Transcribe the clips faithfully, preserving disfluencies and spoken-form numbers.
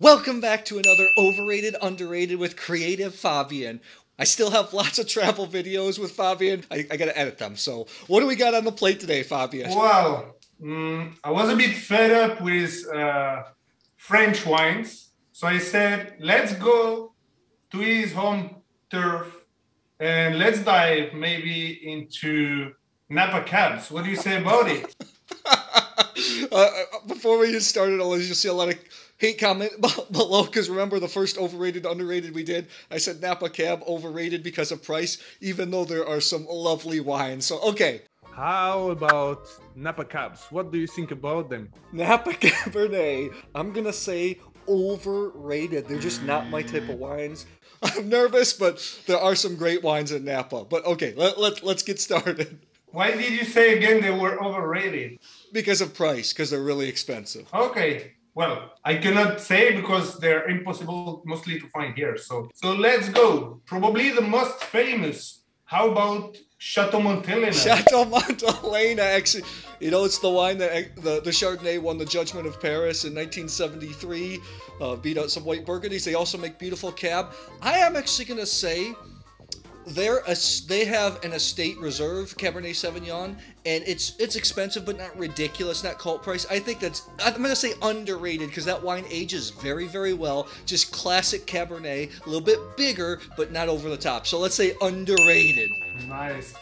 Welcome back to another Overrated Underrated with Creative Fabian. I still have lots of travel videos with Fabian. I, I gotta edit them. So what do we got on the plate today, Fabian? Well, mm, I was a bit fed up with uh, French wines. So I said, let's go to his home turf and let's dive maybe into Napa Cabs. What do you say about it? uh, before we get started, I'll just see a lot of hate comment below, because remember the first Overrated Underrated we did? I said Napa Cab overrated because of price, even though there are some lovely wines. So, okay. How about Napa Cabs? What do you think about them? Napa Cabernet, I'm going to say overrated. They're just not my type of wines. I'm nervous, but there are some great wines in Napa. But okay, let, let, let's get started. Why did you say again they were overrated? Because of price, because they're really expensive. Okay. Well, I cannot say because they're impossible mostly to find here. So so let's go. Probably the most famous. How about Chateau Montelena? Chateau Montelena, actually. You know, it's the wine that the, the Chardonnay won the Judgment of Paris in nineteen seventy-three. Uh, beat out some white Burgundies. They also make beautiful Cab. I am actually going to say they're a, they have an estate reserve Cabernet Sauvignon, and it's it's expensive but not ridiculous, not cult price. I think that's, I'm gonna say underrated, because that wine ages very very well. Just classic Cabernet, a little bit bigger but not over the top. So let's say underrated. Nice.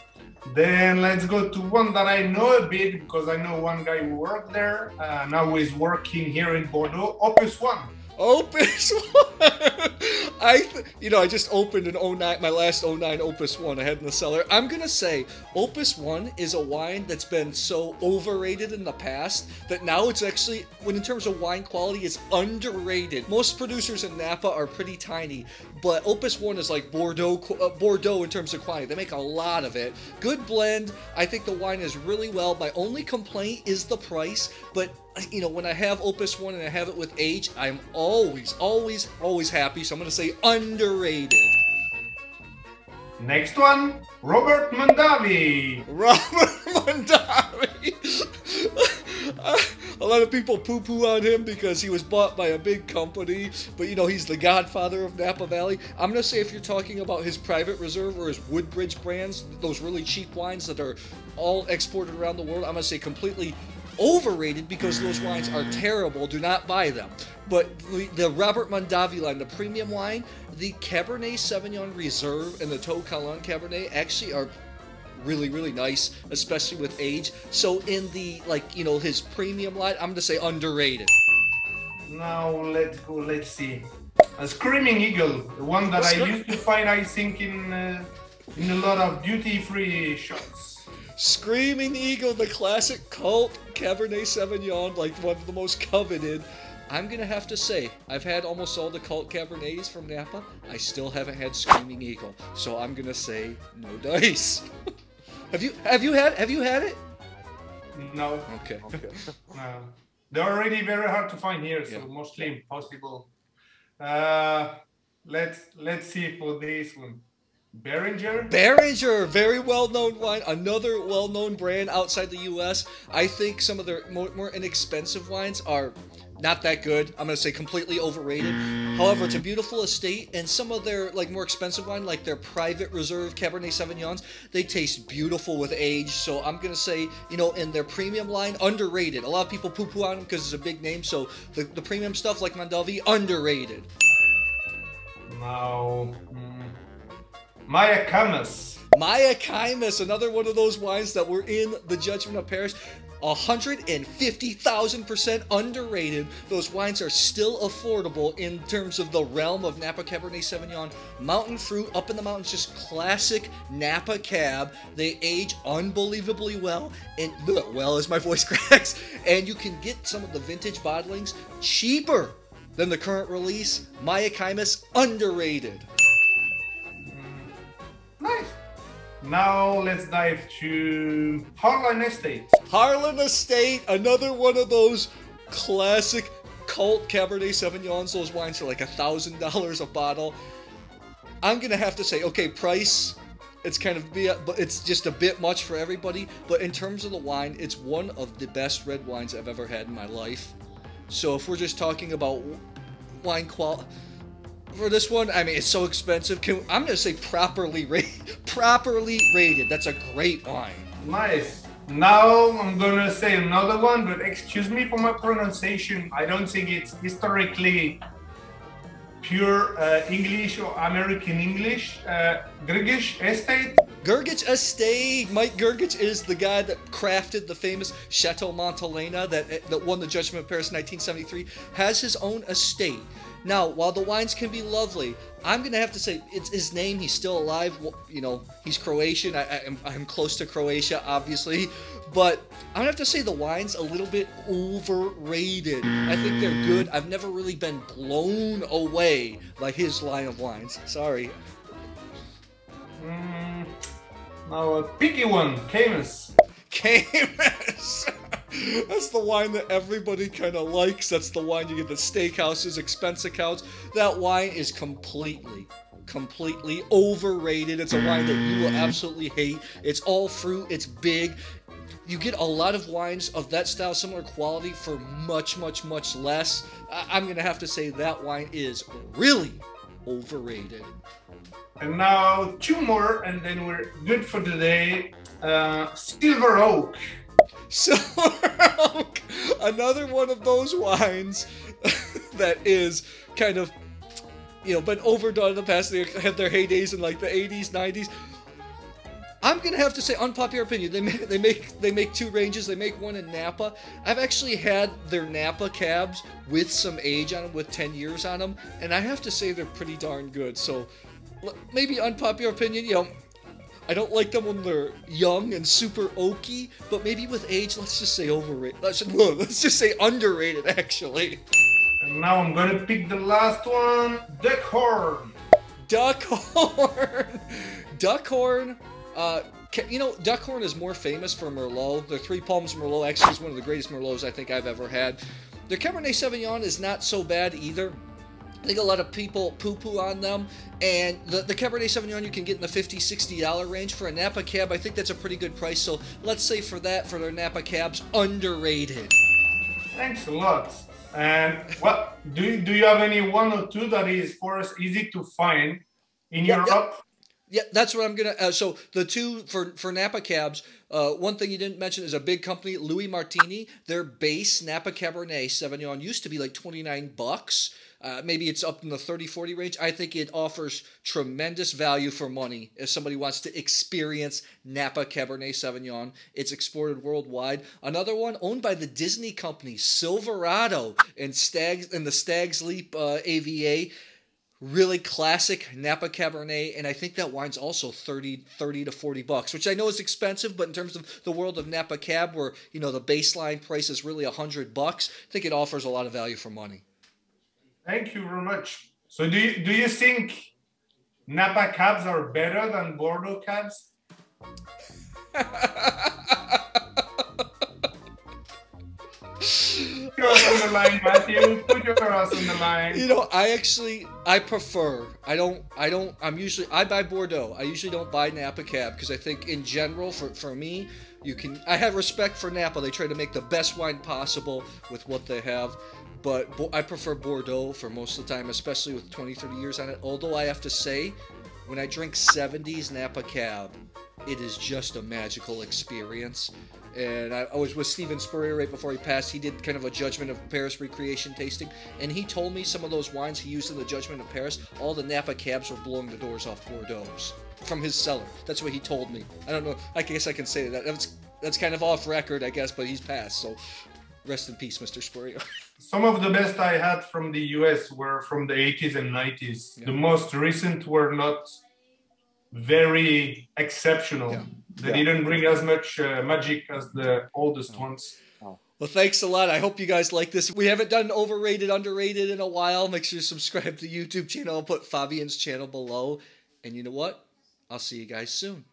Then let's go to one that I know a bit because I know one guy who worked there. Uh, now he's working here in Bordeaux. Opus One. Opus One. I, th you know, I just opened an oh nine, my last oh nine Opus One I had in the cellar. I'm going to say Opus One is a wine that's been so overrated in the past that now it's actually, when in terms of wine quality, it's underrated. Most producers in Napa are pretty tiny, but Opus One is like Bordeaux, uh, Bordeaux in terms of quantity. They make a lot of it. Good blend. I think the wine is really well. My only complaint is the price, but you know, when I have Opus One and I have it with age, I'm always, always, always happy. So I'm going to say underrated. Next one, Robert Mondavi. Robert Mondavi. uh, a lot of people poo-poo on him because he was bought by a big company. But, you know, he's the godfather of Napa Valley. I'm going to say if you're talking about his private reserve or his Woodbridge brands, those really cheap wines that are all exported around the world, I'm going to say completely overrated because those wines are terrible. Do not buy them. But the, the Robert Mondavi line, the premium wine, the Cabernet Sauvignon Reserve and the Tau Calan Cabernet actually are really, really nice, especially with age. So in the, like, you know, his premium line, I'm going to say underrated. Now let's go, let's see. A Screaming Eagle, the one that I used to find, I think, in, uh, in a lot of duty-free shops. Screaming Eagle, the classic cult Cabernet Sauvignon, like one of the most coveted. I'm going to have to say, I've had almost all the cult Cabernets from Napa. I still haven't had Screaming Eagle, so I'm going to say no dice. have you have you had have you had it? No. Okay. Okay. uh, they're already very hard to find here, so yeah. Mostly impossible. Uh, let's let's see for this one. Beringer? Beringer, very well-known wine. Another well-known brand outside the U S I think some of their more, more inexpensive wines are not that good. I'm going to say completely overrated. However, it's a beautiful estate, and some of their like more expensive wine, like their private reserve Cabernet Sauvignons, they taste beautiful with age. So I'm going to say, you know, in their premium line, underrated. A lot of people poo-poo on them because it's a big name. So the, the premium stuff like Mondavi, underrated. No. Mayacamas. Mayacamas, another one of those wines that were in the Judgment of Paris. one hundred fifty thousand percent underrated. Those wines are still affordable in terms of the realm of Napa Cabernet Sauvignon. Mountain fruit, up in the mountains, just classic Napa Cab. They age unbelievably well, and well as my voice cracks, and you can get some of the vintage bottlings cheaper than the current release. Mayacamas, underrated. Now let's dive to Harlan Estate. Harlan Estate, another one of those classic cult Cabernet Sauvignons. Those wines are like a thousand dollars a bottle. I'm going to have to say, okay, price, it's kind of, be, but it's just a bit much for everybody. But in terms of the wine, it's one of the best red wines I've ever had in my life. So if we're just talking about wine quality for this one. I mean, it's so expensive. Can, I'm gonna say properly rated. Properly rated. That's a great wine. Nice. Now I'm gonna say another one, but excuse me for my pronunciation. I don't think it's historically pure uh, English or American English. Uh, Grgich Estate. Grgich Estate. Mike Grgich is the guy that crafted the famous Chateau Montelena that, that won the Judgment of Paris in nineteen seventy-three, has his own estate. Now, while the wines can be lovely, I'm going to have to say it's his name. He's still alive. You know, he's Croatian. I, I, I'm, I'm close to Croatia, obviously. But I'm going to have to say the wine's a little bit overrated. I think they're good. I've never really been blown away by his line of wines. Sorry. Mm. Now a picky one, Caymus. Caymus. That's the wine that everybody kind of likes. That's the wine you get at steakhouses, expense accounts. That wine is completely, completely overrated. It's a wine that you will absolutely hate. It's all fruit. It's big. You get a lot of wines of that style, similar quality for much, much, much less. I'm going to have to say that wine is really overrated. And now two more, and then we're good for today. Uh, Silver Oak. Silver Oak, another one of those wines that is kind of, you know, been overdone in the past. They had their heydays in like the eighties, nineties. I'm gonna have to say, unpopular opinion, they make, they make they make two ranges. They make one in Napa. I've actually had their Napa cabs with some age on them, with ten years on them, and I have to say they're pretty darn good. So maybe unpopular opinion, you know, I don't like them when they're young and super oaky, but maybe with age, let's just say overrated. Let's just, let's just say underrated, actually. And now I'm gonna pick the last one, Duckhorn. Duckhorn. Duckhorn. Uh, you know, Duckhorn is more famous for Merlot. Their Three Palms Merlot actually is one of the greatest Merlots I think I've ever had. Their Cabernet Sauvignon is not so bad either. I think a lot of people poo-poo on them, and the, the Cabernet Sauvignon you can get in the fifty, sixty dollar range. For a Napa cab, I think that's a pretty good price, so let's say for that, for their Napa cabs, underrated. Thanks a lot. And what do you, do you have any one or two that is for us easy to find in yeah, Europe? Yeah. Yeah, that's what I'm going to... Uh, so the two for, for Napa cabs, uh, one thing you didn't mention is a big company, Louis Martini. Their base Napa Cabernet Sauvignon used to be like twenty-nine bucks. Uh, maybe it's up in the thirty, forty range. I think it offers tremendous value for money if somebody wants to experience Napa Cabernet Sauvignon. It's exported worldwide. Another one owned by the Disney company, Silverado, and Stags and the Stags Leap uh, A V A. Really classic Napa Cabernet, and I think that wine's also thirty, thirty to forty bucks, which I know is expensive, but in terms of the world of Napa Cab, where, you know, the baseline price is really a hundred bucks, I think it offers a lot of value for money. Thank you very much. So do you, do you think Napa cabs are better than Bordeaux cabs? Put your ass on the line, Matthew. Put your ass on the line. You know, I actually, I prefer, I don't, I don't, I'm usually, I buy Bordeaux. I usually don't buy Napa cab because I think in general, for, for me, you can, I have respect for Napa. They try to make the best wine possible with what they have. But I prefer Bordeaux for most of the time, especially with twenty, thirty years on it. Although I have to say, when I drink seventies Napa Cab, it is just a magical experience. And I, I was with Stephen Spurrier right before he passed. He did kind of a Judgment of Paris recreation tasting. And he told me some of those wines he used in the Judgment of Paris, all the Napa Cabs were blowing the doors off Bordeaux's from his cellar. That's what he told me. I don't know. I guess I can say that. That's, that's kind of off record, I guess, but he's passed. So rest in peace, Mister Spurrier. Some of the best I had from the U S were from the eighties and nineties. Yeah. The most recent were not very exceptional. Yeah. They yeah. didn't bring as much uh, magic as the oldest oh. ones. Oh. Well, thanks a lot. I hope you guys like this. We haven't done overrated, underrated in a while. Make sure you subscribe to the YouTube channel. I'll put Fabian's channel below. And you know what? I'll see you guys soon.